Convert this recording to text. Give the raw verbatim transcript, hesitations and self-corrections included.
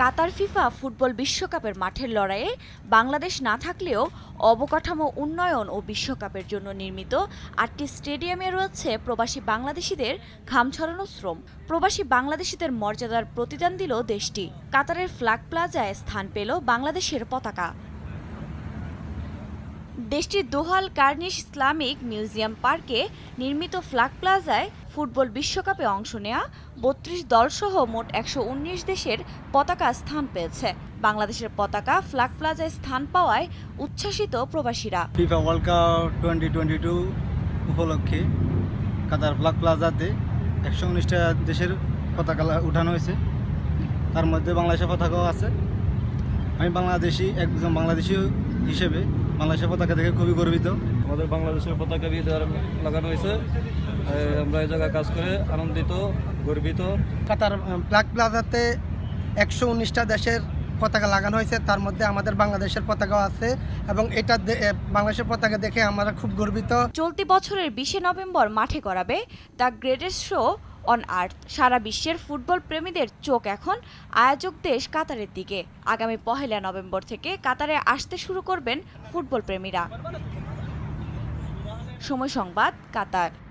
কাতার FIFA football বিশ্বকাপের মাঠের লড়াইয়ে বাংলাদেশ না থাকলেও অবকাঠামো উন্নয়ন ও বিশ্বকাপের জন্য নির্মিত আটটি স্টেডিয়ামে রয়েছে প্রবাসী বাংলাদেশিদের ঘাম ছড়ানো শ্রম। প্রবাসী বাংলাদেশিদের মর্যাদার প্রতিদান দিল দেশটি। কাতারের ফ্ল্যাগ প্লাজায় স্থান পেল বাংলাদেশের পতাকা। দেশটির দোহাল কর্নিশ ইসলামিক মিউজিয়াম পার্কে নির্মিত ফ্ল্যাগ প্লাজায় ফুটবল বিশ্বকাপে অংশ নেয়া বত্রিশ দলসহ মোট একশো উনিশ দেশের পতাকা স্থান পেয়েছে। বাংলাদেশের পতাকা ফ্ল্যাগ প্লাজায় স্থান পাওয়ায় উচ্ছ্বসিত প্রবাসীরা। FIFA World Cup twenty twenty two উপলক্ষে কাতার ফ্ল্যাগ প্লাজাতে একশো উনিশটা দেশের পতাকা উঠানো হয়েছে, তার মধ্যে বাংলাদেশের পতাকাও আছে। আমি বাংলাদেশি একজন বাংলাদেশি হিসেবে বাংলাদেশের পতাকা থেকে খুবই গর্বিত। আমাদের বাংলাদেশের পতাকা দিয়ে লাগানো হয়েছে, আমরা এই জায়গায় কাজ করে আনন্দিত, গর্বিত। কাতার ফ্ল্যাগ প্লাজাতে একশো উনিশটা দেশের পতাকা লাগানো হয়েছে, তার মধ্যে আমাদের বাংলাদেশের পতাকাও আছে এবং এটা বাংলাদেশের পতাকা দেখে আমরা খুব গর্বিত। চলতি বছরের বিশে নভেম্বর মাঠে করাবে the greatest show on earth. সারা বিশ্বের ফুটবল প্রেমীদের চোখ এখন আয়োজক দেশ কাতারের দিকে। আগামী পহেলা নভেম্বর থেকে কাতারে আসতে শুরু করবেন ফুটবল প্রেমীরা। সময় সংবাদ, কাতার।